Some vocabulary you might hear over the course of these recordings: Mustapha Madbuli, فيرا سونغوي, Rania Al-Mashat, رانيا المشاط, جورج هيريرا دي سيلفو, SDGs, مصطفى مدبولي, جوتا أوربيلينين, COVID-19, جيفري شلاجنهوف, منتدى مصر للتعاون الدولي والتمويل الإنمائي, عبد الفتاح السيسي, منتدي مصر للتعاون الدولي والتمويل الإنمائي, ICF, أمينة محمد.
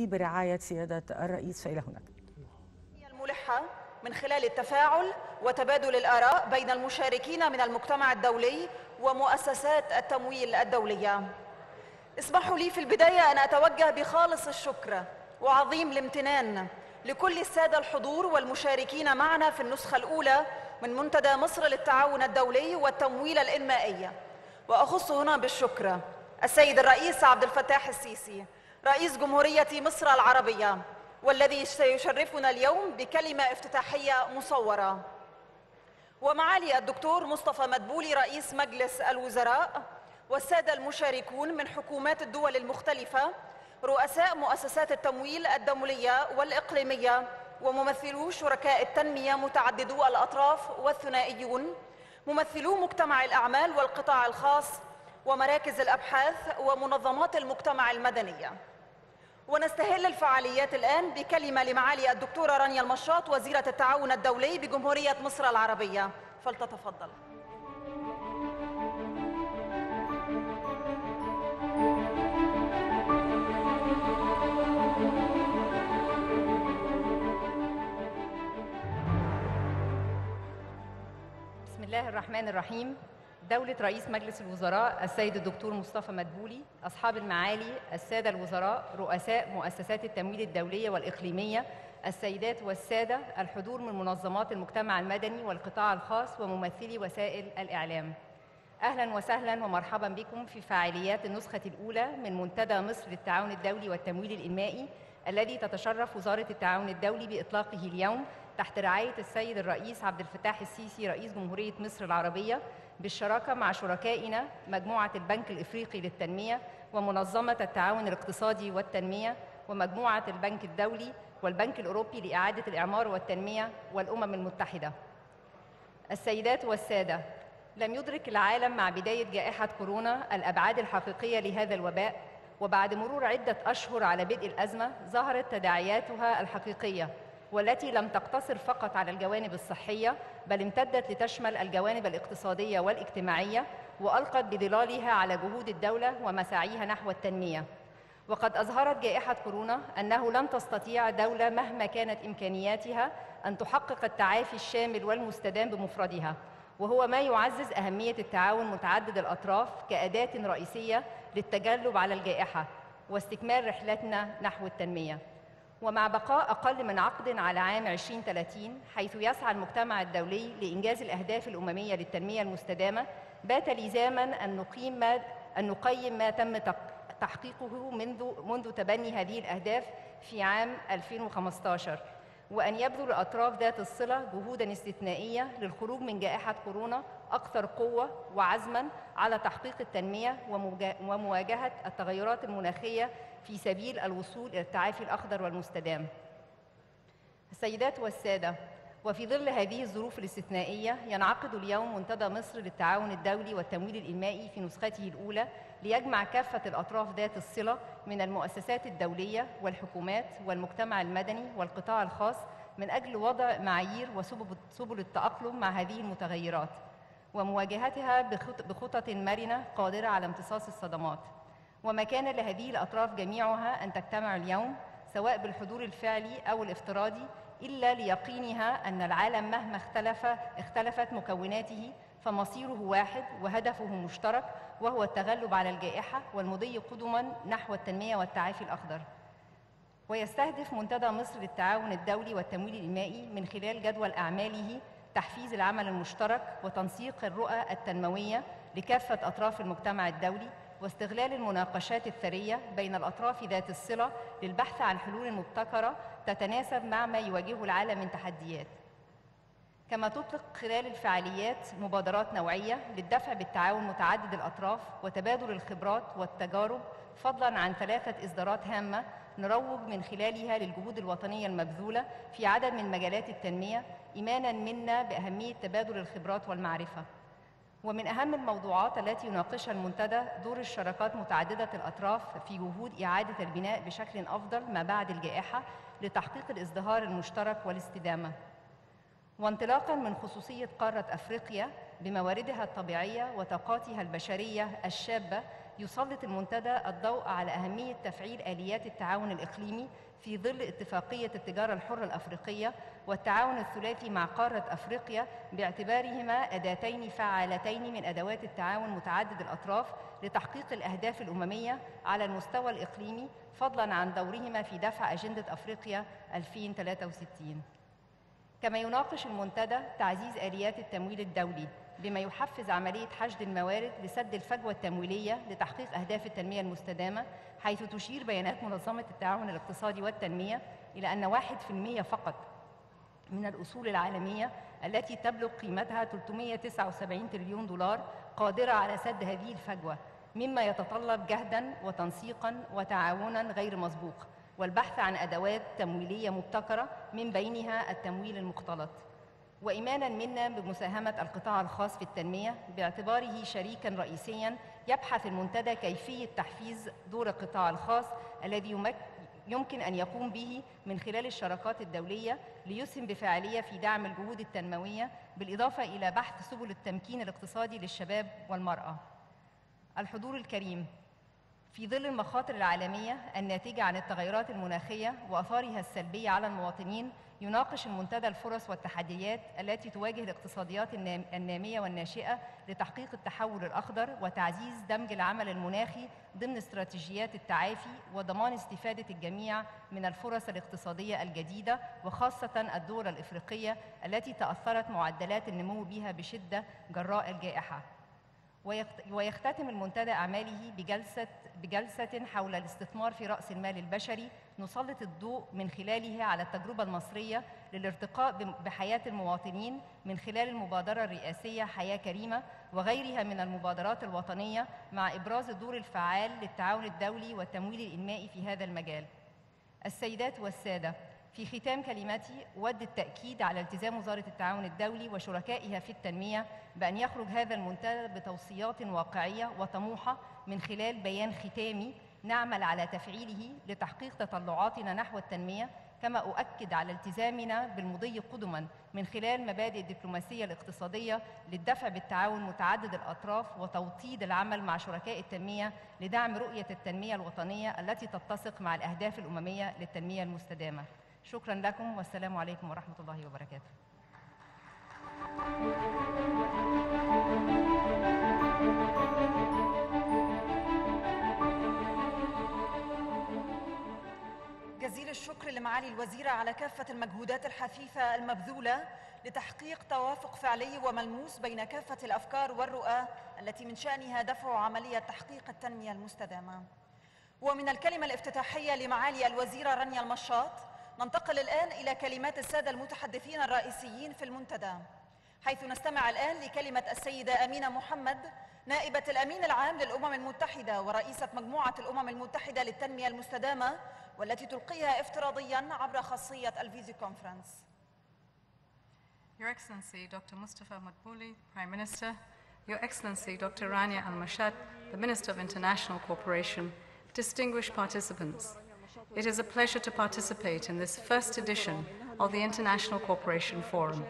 برعاية سيادة الرئيس. فإلى هناك الملحة من خلال التفاعل وتبادل الآراء بين المشاركين من المجتمع الدولي ومؤسسات التمويل الدولية. اسمحوا لي في البداية أن أتوجه بخالص الشكر وعظيم الامتنان لكل السادة الحضور والمشاركين معنا في النسخة الأولى من منتدى مصر للتعاون الدولي والتمويل الإنمائي، وأخص هنا بالشكر السيد الرئيس عبد الفتاح السيسي رئيس جمهورية مصر العربية، والذي سيشرفنا اليوم بكلمة افتتاحية مصورة، ومعالي الدكتور مصطفى مدبولي رئيس مجلس الوزراء، والسادة المشاركون من حكومات الدول المختلفة، رؤساء مؤسسات التمويل الدولية والإقليمية، وممثلو شركاء التنمية متعددو الأطراف والثنائيون، ممثلو مجتمع الأعمال والقطاع الخاص ومراكز الأبحاث ومنظمات المجتمع المدني. ونستهل الفعاليات الآن بكلمة لمعالي الدكتورة رانيا المشاط وزيرة التعاون الدولي بجمهورية مصر العربية، فلتتفضل. بسم الله الرحمن الرحيم. دولة رئيس مجلس الوزراء السيد الدكتور مصطفى مدبولي، أصحاب المعالي السادة الوزراء، رؤساء مؤسسات التمويل الدولية والإقليمية، السيدات والسادة الحضور من منظمات المجتمع المدني والقطاع الخاص وممثلي وسائل الإعلام، أهلا وسهلا ومرحبا بكم في فعاليات النسخة الأولى من منتدى مصر للتعاون الدولي والتمويل الإنمائي الذي تتشرف وزارة التعاون الدولي بإطلاقه اليوم تحت رعاية السيد الرئيس عبد الفتاح السيسي رئيس جمهورية مصر العربية، بالشراكة مع شركائنا مجموعة البنك الإفريقي للتنمية ومنظمة التعاون الاقتصادي والتنمية ومجموعة البنك الدولي والبنك الأوروبي لإعادة الإعمار والتنمية والأمم المتحدة. السيدات والسادة، لم يدرك العالم مع بداية جائحة كورونا الأبعاد الحقيقية لهذا الوباء، وبعد مرور عدة أشهر على بدء الأزمة ظهرت تداعياتها الحقيقية، والتي لم تقتصر فقط على الجوانب الصحية بل امتدت لتشمل الجوانب الاقتصادية والاجتماعية، وألقت بظلالها على جهود الدولة ومساعيها نحو التنمية. وقد أظهرت جائحة كورونا أنه لن تستطيع دولة مهما كانت إمكانياتها أن تحقق التعافي الشامل والمستدام بمفردها، وهو ما يعزز أهمية التعاون متعدد الأطراف كأداة رئيسية للتجلب على الجائحة واستكمال رحلتنا نحو التنمية. ومع بقاء أقل من عقد على عام 2030 حيث يسعى المجتمع الدولي لإنجاز الأهداف الأممية للتنمية المستدامة، بات لزاماً أن نقيم ما تم تحقيقه منذ تبني هذه الأهداف في عام 2015، وأن يبذل الأطراف ذات الصلة جهوداً استثنائية للخروج من جائحة كورونا أكثر قوة وعزماً على تحقيق التنمية ومواجهة التغيرات المناخية في سبيل الوصول إلى التعافي الأخضر والمستدام. السيدات والسادة، وفي ظل هذه الظروف الاستثنائية ينعقد اليوم منتدى مصر للتعاون الدولي والتمويل الإنمائي في نسخته الأولى ليجمع كافة الأطراف ذات الصلة من المؤسسات الدولية والحكومات والمجتمع المدني والقطاع الخاص من أجل وضع معايير وسبل التأقلم مع هذه المتغيرات ومواجهتها بخطط مرنة قادرة على امتصاص الصدمات. ومكان لهذه الأطراف جميعها أن تجتمع اليوم سواء بالحضور الفعلي أو الافتراضي، إلا ليقينها أن العالم مهما اختلفت مكوناته فمصيره واحد وهدفه مشترك، وهو التغلب على الجائحة والمضي قدما نحو التنمية والتعافي الأخضر. ويستهدف منتدى مصر للتعاون الدولي والتمويل الإنمائي من خلال جدول أعماله تحفيز العمل المشترك وتنسيق الرؤى التنموية لكافة أطراف المجتمع الدولي، واستغلال المناقشات الثرية بين الأطراف ذات الصلة للبحث عن حلول مبتكرة تتناسب مع ما يواجهه العالم من تحديات. كما تطلق خلال الفعاليات مبادرات نوعية للدفع بالتعاون متعدد الأطراف وتبادل الخبرات والتجارب، فضلاً عن 3 إصدارات هامة نروج من خلالها للجهود الوطنية المبذولة في عدد من مجالات التنمية، إيماناً منا بأهمية تبادل الخبرات والمعرفة. ومن أهم الموضوعات التي يناقشها المنتدى دور الشراكات متعددة الأطراف في جهود إعادة البناء بشكل أفضل ما بعد الجائحة لتحقيق الازدهار المشترك والاستدامة. وانطلاقاً من خصوصية قارة أفريقيا بمواردها الطبيعية وطاقاتها البشرية الشابة يسلط المنتدى الضوء على أهمية تفعيل آليات التعاون الإقليمي في ظل اتفاقية التجارة الحرة الأفريقية والتعاون الثلاثي مع قارة أفريقيا، باعتبارهما أداتين فعالتين من أدوات التعاون متعدد الأطراف لتحقيق الأهداف الأممية على المستوى الإقليمي، فضلاً عن دورهما في دفع أجندة أفريقيا 2063. كما يناقش المنتدى تعزيز آليات التمويل الدولي بما يحفز عملية حشد الموارد لسد الفجوة التمويلية لتحقيق أهداف التنمية المستدامة، حيث تشير بيانات منظمة التعاون الاقتصادي والتنمية إلى أن 1% فقط من الأصول العالمية التي تبلغ قيمتها 379 تريليون دولار قادرة على سد هذه الفجوة، مما يتطلب جهداً وتنسيقاً وتعاوناً غير مسبوق، والبحث عن أدوات تمويلية مبتكرة من بينها التمويل المختلط. وإيماناً منا بمساهمة القطاع الخاص في التنمية باعتباره شريكاً رئيسياً، يبحث المنتدى كيفية تحفيز دور القطاع الخاص الذي يمكن أن يقوم به من خلال الشراكات الدولية ليسهم بفاعلية في دعم الجهود التنموية، بالإضافة إلى بحث سبل التمكين الاقتصادي للشباب والمرأة. الحضور الكريم، في ظل المخاطر العالمية الناتجة عن التغيرات المناخية وآثارها السلبية على المواطنين، يناقش المنتدى الفرص والتحديات التي تواجه الاقتصاديات النامية والناشئة لتحقيق التحول الأخضر وتعزيز دمج العمل المناخي ضمن استراتيجيات التعافي وضمان استفادة الجميع من الفرص الاقتصادية الجديدة، وخاصة الدول الإفريقية التي تأثرت معدلات النمو بها بشدة جراء الجائحة. ويختتم المنتدى أعماله بجلسة حول الاستثمار في رأس المال البشري، نسلط الضوء من خلالها على التجربة المصرية للارتقاء بحياة المواطنين من خلال المبادرة الرئاسية حياة كريمة وغيرها من المبادرات الوطنية، مع إبراز الدور الفعال للتعاون الدولي والتمويل الإنمائي في هذا المجال. السيدات والسادة، في ختام كلماتي أود التأكيد على التزام وزارة التعاون الدولي وشركائها في التنمية بأن يخرج هذا المنتدى بتوصيات واقعية وطموحة من خلال بيان ختامي نعمل على تفعيله لتحقيق تطلعاتنا نحو التنمية، كما أؤكد على التزامنا بالمضي قدما من خلال مبادئ الدبلوماسية الاقتصادية للدفع بالتعاون متعدد الأطراف وتوطيد العمل مع شركاء التنمية لدعم رؤية التنمية الوطنية التي تتسق مع الأهداف الأممية للتنمية المستدامة. شكراً لكم، والسلام عليكم ورحمة الله وبركاته. جزيل الشكر لمعالي الوزيرة على كافة المجهودات الحثيثة المبذولة لتحقيق توافق فعلي وملموس بين كافة الأفكار والرؤى التي من شأنها دفع عملية تحقيق التنمية المستدامة. ومن الكلمة الافتتاحية لمعالي الوزيرة رانيا المشاط، ننتقل الآن إلى كلمات السادة المتحدثين الرئيسيين في المنتدى، حيث نستمع الآن لكلمة السيدة أمينة محمد، نائبة الأمين العام للأمم المتحدة ورئيسة مجموعة الأمم المتحدة للتنمية المستدامة، والتي تلقيها افتراضياً عبر خاصية الفيديو كونفرنس. Your Excellency Dr. Mustapha Madbuli, Prime Minister, Your Excellency Dr. Rania Al-Mashat, the Minister of International Cooperation, distinguished participants. It is a pleasure to participate in this first edition of the International Cooperation Forum,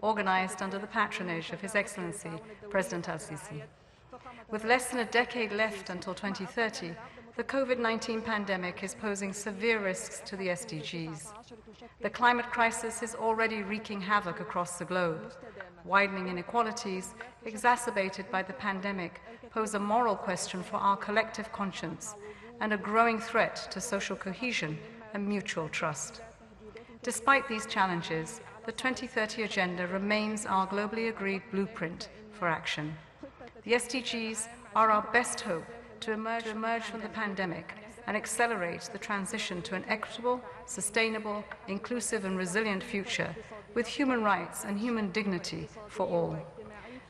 organized under the patronage of His Excellency President Al-Sisi. With less than a decade left until 2030, the COVID-19 pandemic is posing severe risks to the SDGs. The climate crisis is already wreaking havoc across the globe. Widening inequalities, exacerbated by the pandemic, pose a moral question for our collective conscience and a growing threat to social cohesion and mutual trust. Despite these challenges, the 2030 Agenda remains our globally agreed blueprint for action. The SDGs are our best hope to emerge from the pandemic and accelerate the transition to an equitable, sustainable, inclusive and resilient future with human rights and human dignity for all.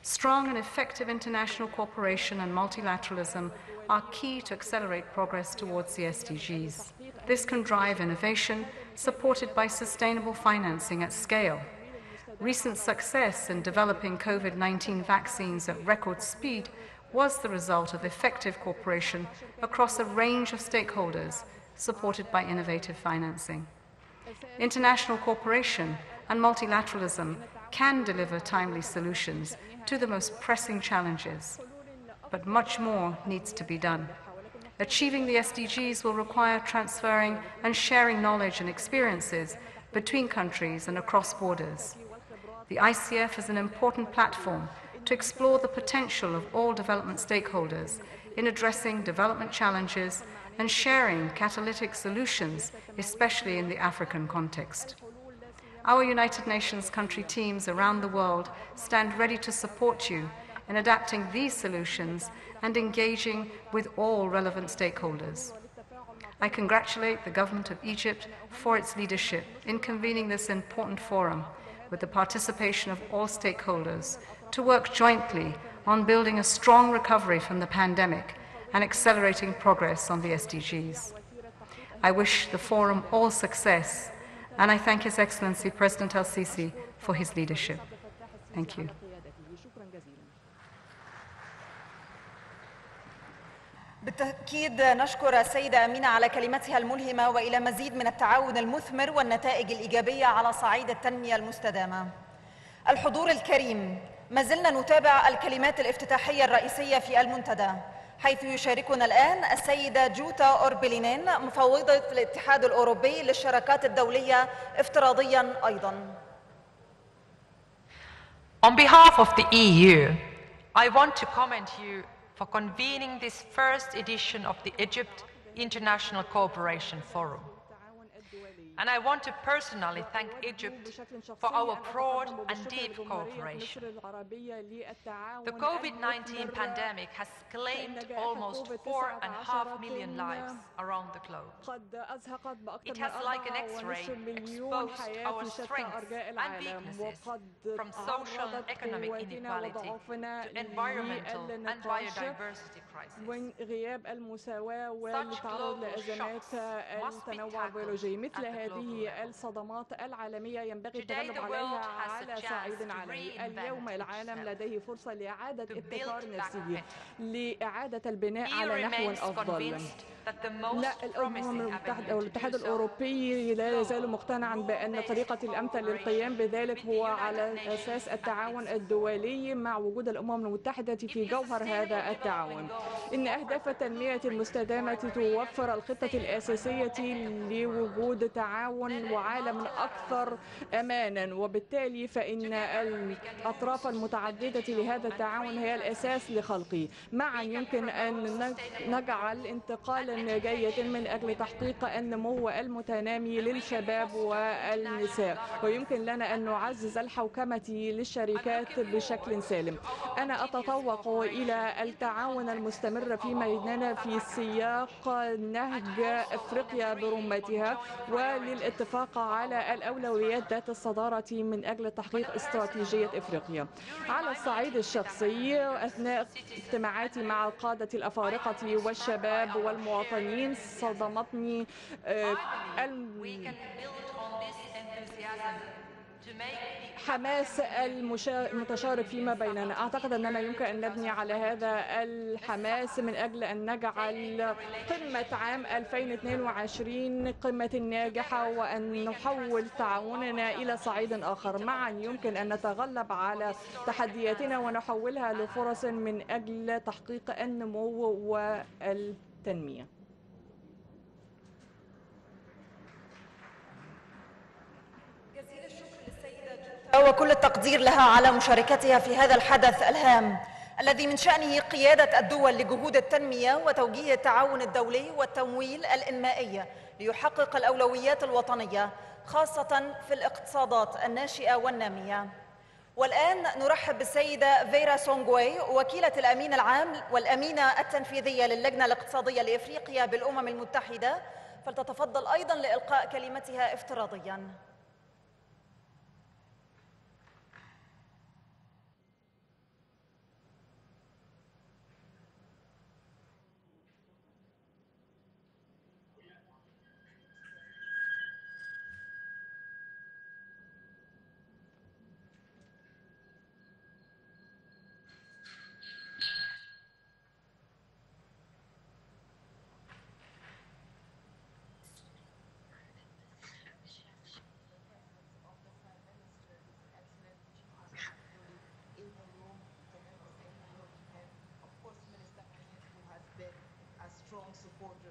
Strong and effective international cooperation and multilateralism are key to accelerate progress towards the SDGs. This can drive innovation supported by sustainable financing at scale. Recent success in developing COVID-19 vaccines at record speed was the result of effective cooperation across a range of stakeholders, supported by innovative financing. International cooperation and multilateralism can deliver timely solutions to the most pressing challenges. but much more needs to be done. Achieving the SDGs will require transferring and sharing knowledge and experiences between countries and across borders. The ICF is an important platform to explore the potential of all development stakeholders in addressing development challenges and sharing catalytic solutions, especially in the African context. Our United Nations country teams around the world stand ready to support you in adapting these solutions and engaging with all relevant stakeholders. I congratulate the government of Egypt for its leadership in convening this important forum with the participation of all stakeholders to work jointly on building a strong recovery from the pandemic and accelerating progress on the SDGs. I wish the forum all success, and I thank His Excellency President El-Sisi for his leadership. Thank you. بالتأكيد نشكر السيدة أمينة على كلمتها الملهمة وإلى مزيد من التعاون المثمر والنتائج الإيجابية على صعيد التنمية المستدامة. الحضور الكريم، ما زلنا نتابع الكلمات الافتتاحية الرئيسية في المنتدى، حيث يشاركنا الآن السيدة جوتا أوربيلينين، مفوضة الاتحاد الأوروبي للشراكات الدولية افتراضيا أيضا. On behalf of the EU, I want to commend you for convening this first edition of the Egypt International Cooperation Forum. And I want to personally thank Egypt for our broad and deep cooperation. The COVID-19 pandemic has claimed almost 4.5 million lives around the globe. It has, like an X-ray, exposed our strengths and weaknesses, from social and economic inequality to environmental and biodiversity crises. Such global shocks must be tackled. هذه الصدمات العالمية ينبغي التغلب عليها على صعيد عالمي. اليوم العالم لديه فرصة لإعادة ابتكار نفسه، لإعادة البناء على نحو أفضل. الاتحاد الأوروبي لا يزال مقتنعا بأن طريقة الأمثل للقيام بذلك هو على أساس التعاون الدولي مع وجود المتحدة في جوهر هذا التعاون. إن أهداف التنمية المستدامة توفر الخطة الأساسية لوجود تعاون وعالم أكثر أمانا، وبالتالي فإن الأطراف المتعددة لهذا التعاون هي الأساس لخلقه. معا يمكن أن نجعل انتقالا جيدا من أجل تحقيق النمو المتنامي للشباب والنساء، ويمكن لنا أن نعزز الحوكمة للشركات بشكل سالم. أنا أتطوق إلى التعاون المستمر في ميداننا في سياق نهج أفريقيا برمتها، وللاتفاق على الأولويات ذات الصدارة من أجل تحقيق استراتيجية إفريقيا. على الصعيد الشخصي، أثناء اجتماعاتي مع القادة الأفارقة والشباب والمواطنين، صدمتني حماس المتشارك فيما بيننا. أعتقد أننا يمكن أن نبني على هذا الحماس من أجل أن نجعل قمة عام 2022 قمة ناجحة، وأن نحول تعاوننا إلى صعيد آخر. معا يمكن أن نتغلب على تحدياتنا ونحولها لفرص من أجل تحقيق النمو والتنمية. وكل التقدير لها على مشاركتها في هذا الحدث الهام الذي من شأنه قيادة الدول لجهود التنمية وتوجيه التعاون الدولي والتمويل الإنمائي ليحقق الأولويات الوطنية، خاصة في الاقتصادات الناشئة والنامية. والآن نرحب بالسيدة فيرا سونغوي، وكيلة الأمين العام والأمينة التنفيذية للجنة الاقتصادية لإفريقيا بالأمم المتحدة، فلتتفضل أيضا لإلقاء كلمتها افتراضيا.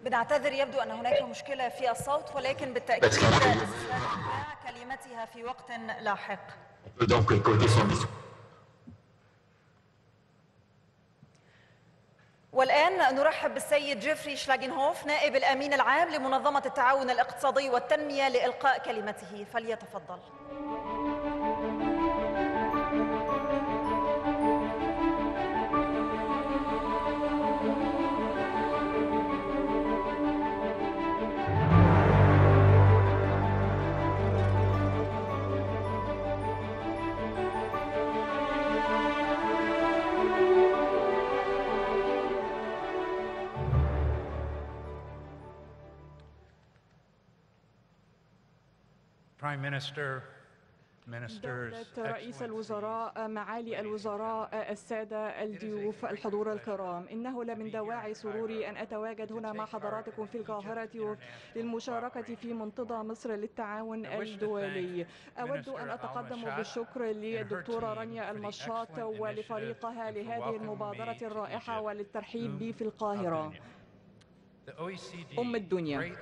بنعتذر، يبدو أن هناك مشكلة في الصوت، ولكن بالتأكيد سنسمع كلمتها في وقت لاحق. والآن نرحب بالسيد جيفري شلاجنهوف نائب الأمين العام لمنظمة التعاون الاقتصادي والتنمية لإلقاء كلمته، فليتفضل. دولة رئيس الوزراء، معالي الوزراء، السادة الضيوف، الحضور الكرام، إنه لمن دواعي سروري أن أتواجد هنا مع حضراتكم في القاهرة للمشاركة في منتدى مصر للتعاون الدولي. أود أن أتقدم بالشكر للدكتورة رانيا المشاط ولفريقها لهذه المبادرة الرائعة وللترحيب بي في القاهرة أم الدنيا.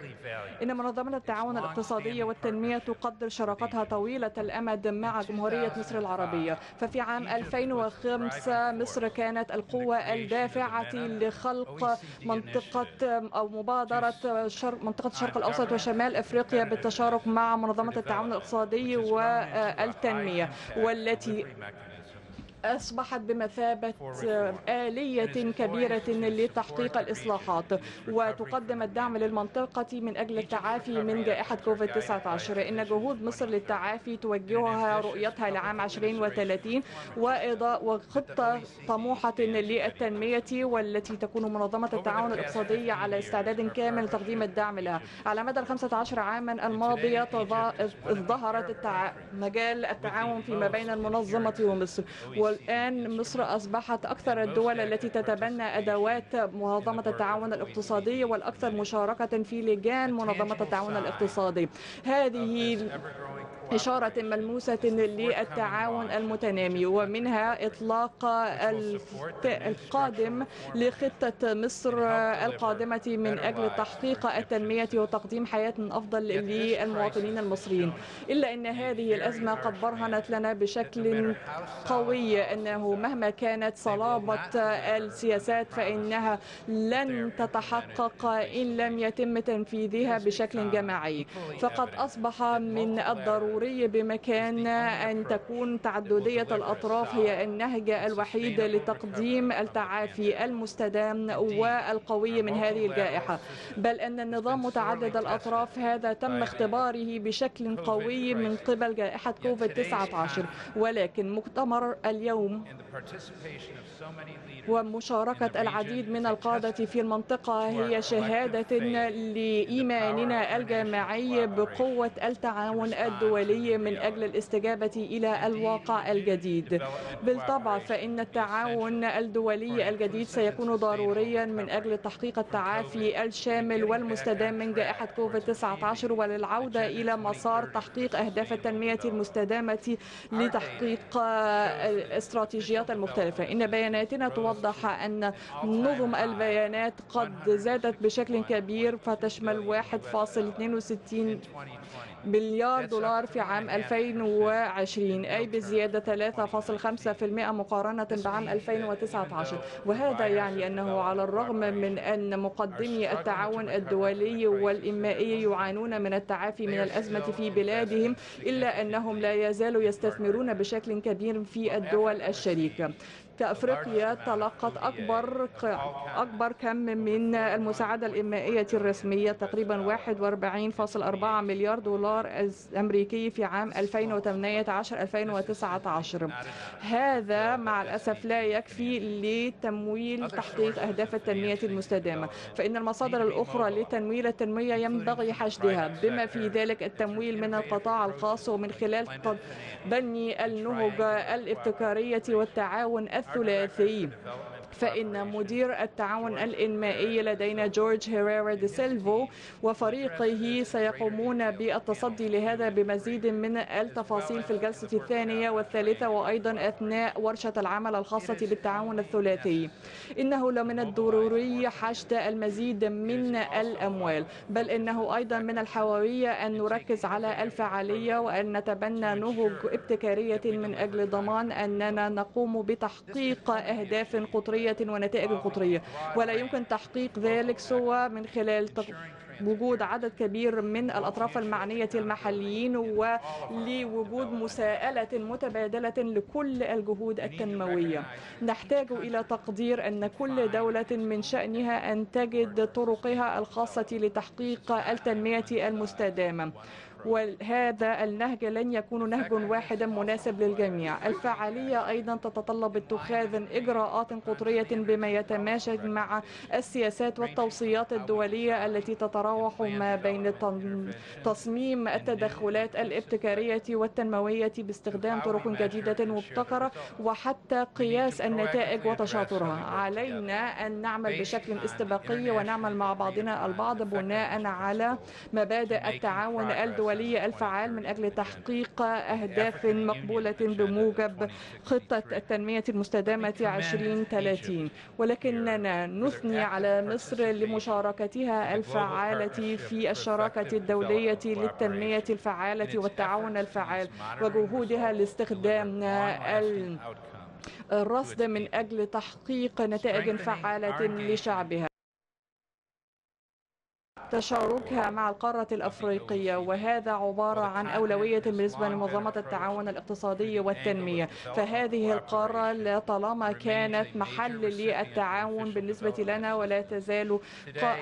إن منظمة التعاون الاقتصادية والتنمية تقدر شراكتها طويلة الأمد مع جمهورية مصر العربية. ففي عام 2005 مصر كانت القوة الدافعة لخلق منطقة أو مبادرة منطقة الشرق الأوسط وشمال أفريقيا بالتشارك مع منظمة التعاون الاقتصادي والتنمية، والتي أصبحت بمثابة آلية كبيرة لتحقيق الإصلاحات، وتقدم الدعم للمنطقة من أجل التعافي من جائحة كوفيد-19. إن جهود مصر للتعافي توجهها رؤيتها لعام 2030 وخطة طموحة للتنمية، والتي تكون منظمة التعاون الاقتصادي على استعداد كامل لتقديم الدعم لها. على مدى ال15 عاما الماضية ازدهرت مجال التعاون فيما بين المنظمة ومصر، والآن مصر أصبحت أكثر الدول التي تتبنى أدوات منظمة التعاون الاقتصادي والأكثر مشاركة في لجان منظمة التعاون الاقتصادي. هذه إشارة ملموسة للتعاون المتنامي، ومنها إطلاق القادم لخطة مصر القادمة من أجل تحقيق التنمية وتقديم حياة أفضل للمواطنين المصريين. إلا أن هذه الأزمة قد برهنت لنا بشكل قوي أنه مهما كانت صلابة السياسات فإنها لن تتحقق إن لم يتم تنفيذها بشكل جماعي. فقد أصبح من الضروري بمكان أن تكون تعددية الأطراف هي النهج الوحيد لتقديم التعافي المستدام والقوي من هذه الجائحة، بل أن النظام متعدد الأطراف هذا تم اختباره بشكل قوي من قبل جائحة كوفيد-19. ولكن مؤتمر اليوم ومشاركة العديد من القادة في المنطقة هي شهادة لإيماننا الجماعي بقوة التعاون الدولي من أجل الاستجابة إلى الواقع الجديد. بالطبع فإن التعاون الدولي الجديد سيكون ضروريا من أجل تحقيق التعافي الشامل والمستدام من جائحة كوفيد-19 وللعودة إلى مسار تحقيق أهداف التنمية المستدامة لتحقيق الاستراتيجيات المختلفة. إن بياناتنا توضح أن نظم البيانات قد زادت بشكل كبير، فتشمل 1.62 بليار دولار في عام 2020، أي بزيادة 3.5% مقارنة بعام 2019. وهذا يعني أنه على الرغم من أن مقدمي التعاون الدولي والإنمائي يعانون من التعافي من الأزمة في بلادهم، إلا أنهم لا يزالوا يستثمرون بشكل كبير في الدول الشريكة. أفريقيا تلقت أكبر كم من المساعدة الإنمائية الرسمية، تقريبا 41.4 مليار دولار أمريكي في عام 2018-2019. هذا مع الأسف لا يكفي لتمويل تحقيق أهداف التنمية المستدامة، فإن المصادر الأخرى لتمويل التنمية ينبغي حشدها، بما في ذلك التمويل من القطاع الخاص ومن خلال بني النهج الابتكارية والتعاون الثلاثي فإن مدير التعاون الإنمائي لدينا جورج هيريرا دي سيلفو وفريقه سيقومون بالتصدي لهذا بمزيد من التفاصيل في الجلسة الثانية والثالثة وأيضا أثناء ورشة العمل الخاصة بالتعاون الثلاثي. إنه لمن الضروري حشد المزيد من الأموال، بل إنه أيضا من الحيوية أن نركز على الفعالية وأن نتبنى نهج ابتكارية من أجل ضمان أننا نقوم بتحقيق أهداف قطرية ونتائج قطرية، ولا يمكن تحقيق ذلك سوى من خلال وجود عدد كبير من الأطراف المعنية المحليين ولوجود مساءلة متبادلة لكل الجهود التنموية. نحتاج إلى تقدير أن كل دولة من شأنها أن تجد طرقها الخاصة لتحقيق التنمية المستدامة، وهذا النهج لن يكون نهج واحدا مناسب للجميع. الفعالية أيضا تتطلب اتخاذ إجراءات قطرية بما يتماشى مع السياسات والتوصيات الدولية التي تتراوح ما بين تصميم التدخلات الابتكارية والتنموية باستخدام طرق جديدة مبتكرة وحتى قياس النتائج وتشاطرها. علينا أن نعمل بشكل استباقي ونعمل مع بعضنا البعض بناء على مبادئ التعاون الدولي الفعال من أجل تحقيق أهداف مقبولة بموجب خطة التنمية المستدامة 2030، ولكننا نثني على مصر لمشاركتها الفعالة في الشراكة الدولية للتنمية الفعالة والتعاون الفعال وجهودها لاستخدام الرصد من أجل تحقيق نتائج فعالة لشعبها. تشاركها مع القارة الأفريقية، وهذا عبارة عن أولوية بالنسبة لمنظمة التعاون الاقتصادي والتنمية، فهذه القارة طالما كانت محل للتعاون بالنسبة لنا ولا تزال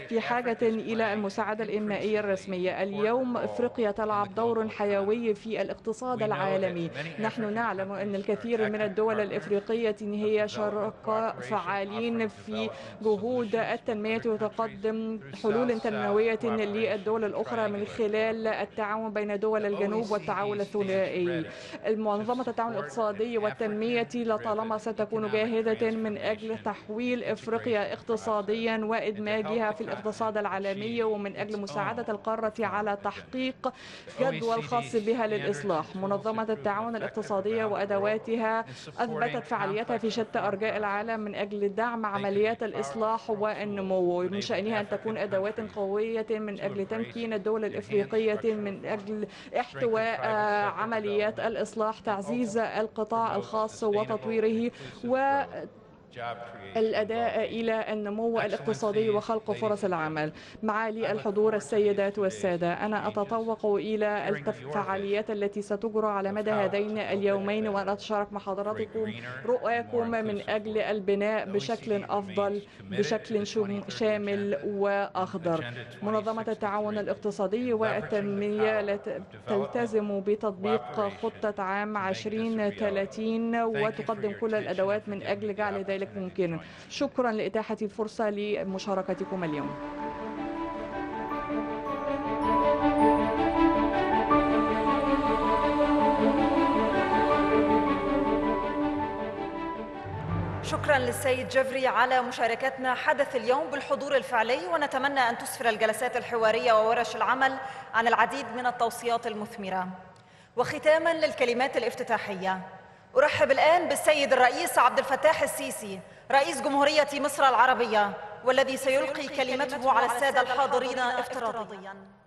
في حاجة إلى المساعدة الإنمائية الرسمية. اليوم أفريقيا تلعب دور حيوي في الاقتصاد العالمي. نحن نعلم أن الكثير من الدول الأفريقية هي شركاء فعالين في جهود التنمية وتقدم حلول تنموية للدول الأخرى من خلال التعاون بين دول الجنوب والتعاون الثنائي. منظمة التعاون الاقتصادي والتنمية لطالما ستكون جاهزة من أجل تحويل إفريقيا اقتصاديا وإدماجها في الاقتصاد العالمي ومن أجل مساعدة القارة على تحقيق جدول خاص بها للإصلاح. منظمة التعاون الاقتصادية وأدواتها أثبتت فعاليتها في شتى أرجاء العالم من أجل دعم عمليات الإصلاح والنمو، من شأنها أن تكون أدوات قوية من أجل تمكين الدول الإفريقية من أجل احتواء عمليات الإصلاح، تعزيز القطاع الخاص وتطويره و الأداء إلى النمو الاقتصادي وخلق فرص العمل. معالي الحضور السيدات والسادة، أنا أتطوق إلى الفعاليات التي ستجرى على مدى هذين اليومين وأن أتشارك مع حضراتكم رؤاكم من أجل البناء بشكل أفضل بشكل شامل وأخضر. منظمة التعاون الاقتصادي والتنمية تلتزم بتطبيق خطة عام 2030 وتقدم كل الأدوات من أجل جعل ذلك ممكنا. شكرا لإتاحة الفرصة لمشاركتكم اليوم. شكرا للسيد جفري على مشاركتنا حدث اليوم بالحضور الفعلي، ونتمنى أن تسفر الجلسات الحوارية وورش العمل عن العديد من التوصيات المثمرة. وختاما للكلمات الافتتاحية، أرحب الآن بالسيد الرئيس عبد الفتاح السيسي رئيس جمهورية مصر العربية، والذي سيلقي كلمته على السادة الحاضرين افتراضيا.